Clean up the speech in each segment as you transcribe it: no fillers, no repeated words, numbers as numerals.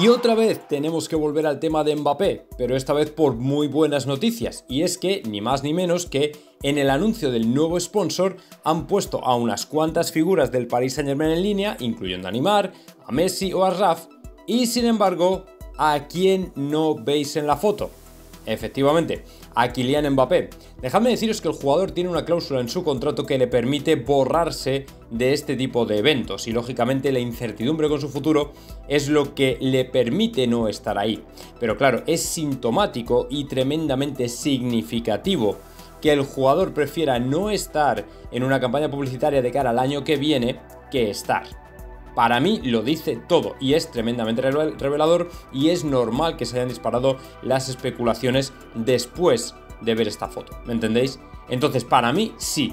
Y otra vez tenemos que volver al tema de Mbappé, pero esta vez por muy buenas noticias, y es que ni más ni menos que en el anuncio del nuevo sponsor han puesto a unas cuantas figuras del Paris Saint Germain en línea, incluyendo a Neymar, a Messi o a Raf, y sin embargo, ¿a quién no veis en la foto? Efectivamente, a Kylian Mbappé. Dejadme deciros que el jugador tiene una cláusula en su contrato que le permite borrarse de este tipo de eventos y lógicamente la incertidumbre con su futuro es lo que le permite no estar ahí. Pero claro, es sintomático y tremendamente significativo que el jugador prefiera no estar en una campaña publicitaria de cara al año que viene que estar. Para mí lo dice todo y es tremendamente revelador y es normal que se hayan disparado las especulaciones después de ver esta foto, ¿me entendéis? Entonces para mí sí,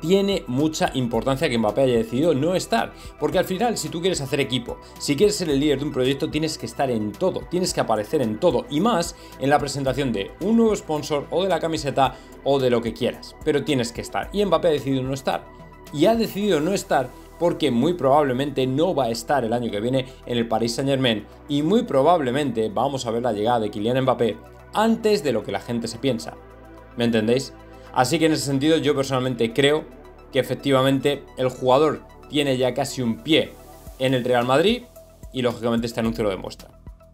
tiene mucha importancia que Mbappé haya decidido no estar, porque al final si tú quieres hacer equipo, si quieres ser el líder de un proyecto tienes que estar en todo, tienes que aparecer en todo y más en la presentación de un nuevo sponsor o de la camiseta o de lo que quieras, pero tienes que estar y Mbappé ha decidido no estar y ha decidido no estar porque muy probablemente no va a estar el año que viene en el Paris Saint Germain y muy probablemente vamos a ver la llegada de Kylian Mbappé antes de lo que la gente se piensa, ¿me entendéis? Así que en ese sentido yo personalmente creo que efectivamente el jugador tiene ya casi un pie en el Real Madrid y lógicamente este anuncio lo demuestra.